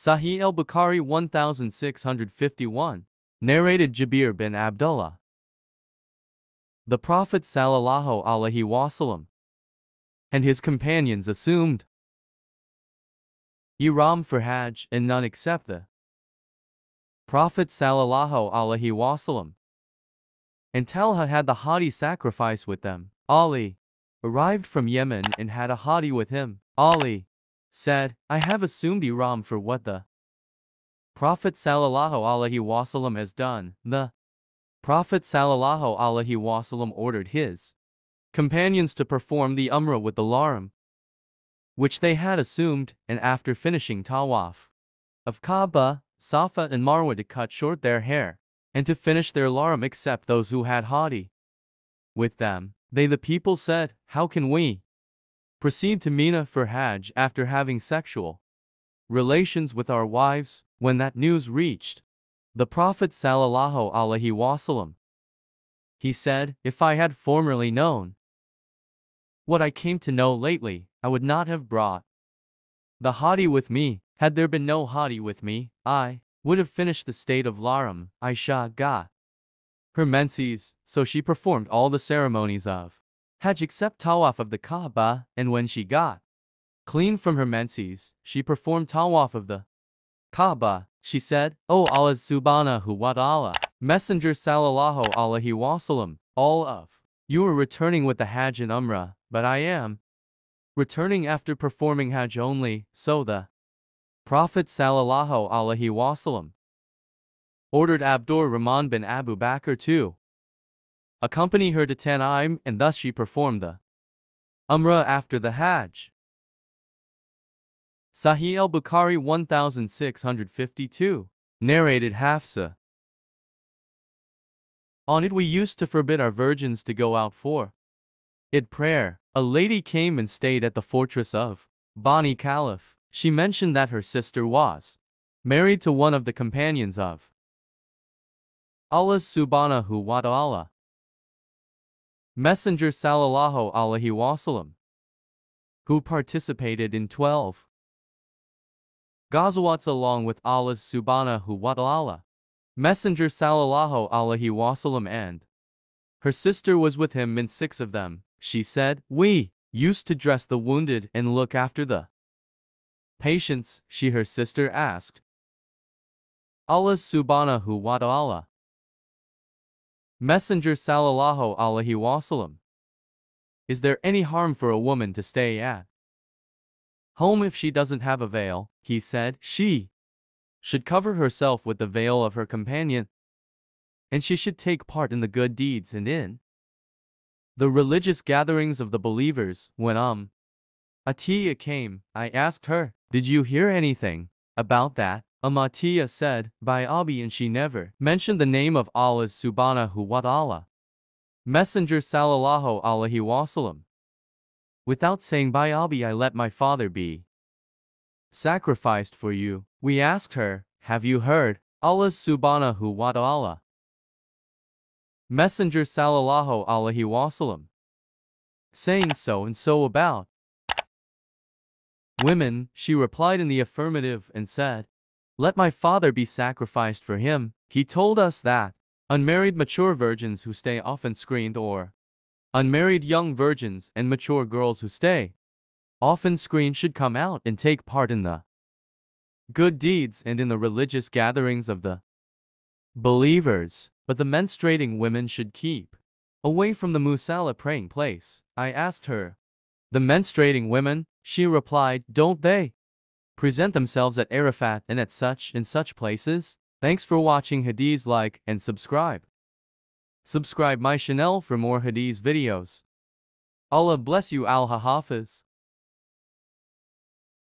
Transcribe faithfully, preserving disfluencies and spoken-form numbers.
Sahih al-Bukhari one thousand six hundred fifty-one, narrated Jabir bin Abdullah. The Prophet sallallahu alaihi wasallam and his companions assumed Ihram for Hajj, and none except the Prophet sallallahu alaihi wasallam and Talha had the hadi sacrifice with them. Ali arrived from Yemen and had a hadi with him. Ali said, I have assumed Ihram for what the Prophet sallallahu alaihi wasallam has done. The Prophet sallallahu alaihi wasallam ordered his companions to perform the umrah with the laram, which they had assumed, and after finishing tawaf of Kaaba, Safa and Marwa to cut short their hair, and to finish their laram except those who had hadi with them. They the people said, how can we proceed to Mina for Hajj after having sexual relations with our wives? When that news reached the Prophet sallallahu alaihi wasallam, he said, if I had formerly known what I came to know lately, I would not have brought the hadi with me. Had there been no hadi with me, I would have finished the state of laram. Aisha got her menses, so she performed all the ceremonies of Hajj except tawaf of the Kaaba, and when she got clean from her menses, she performed tawaf of the Kaaba. She said, O Allah subhanahu wa ta'ala, Messenger sallallahu alaihi wasallam, all of you are returning with the Hajj and Umrah, but I am returning after performing Hajj only. So the Prophet sallallahu alaihi wasallam ordered Abdur Rahman bin Abu Bakr to accompany her to Tanaim, and thus she performed the Umrah after the Hajj. Sahih al-Bukhari one thousand six hundred fifty-two, narrated Hafsa. On it we used to forbid our virgins to go out for it prayer. A lady came and stayed at the fortress of Bani Caliph. She mentioned that her sister was married to one of the companions of Allah subhanahu wa ta'ala. Messenger sallallahu alaihi wasallam, who participated in twelve Ghazawats along with Allah subhanahu wa ta'ala. Messenger sallallahu alaihi wasallam and her sister was with him in six of them. She said, we used to dress the wounded and look after the patients. She her sister asked Allah subhanahu wa ta'ala. Messenger sallallahu alaihi wasallam, is there any harm for a woman to stay at home if she doesn't have a veil? He said, she should cover herself with the veil of her companion, and she should take part in the good deeds and in the religious gatherings of the believers. When Umm Atiyya came, I asked her, did you hear anything about that? Umm Atiyya said, by Abi, and she never mentioned the name of Allah subhanahu wa ta'ala. Messenger sallallahu alaihi wasallam, without saying by Abi, I let my father be sacrificed for you. We asked her, have you heard Allah subhanahu wa ta'ala? Messenger sallallahu alaihi wasallam, saying so and so about women? She replied in the affirmative and said, let my father be sacrificed for him. He told us that unmarried mature virgins who stay often screened, or unmarried young virgins and mature girls who stay often screened, should come out and take part in the good deeds and in the religious gatherings of the believers, but the menstruating women should keep away from the Musala praying place. I asked her, the menstruating women? She replied, don't they present themselves at Arafat and at such and such places? Thanks for watching. Hadiths, like and subscribe. Subscribe my channel for more hadith videos. Allah bless you. Al-Hafiz.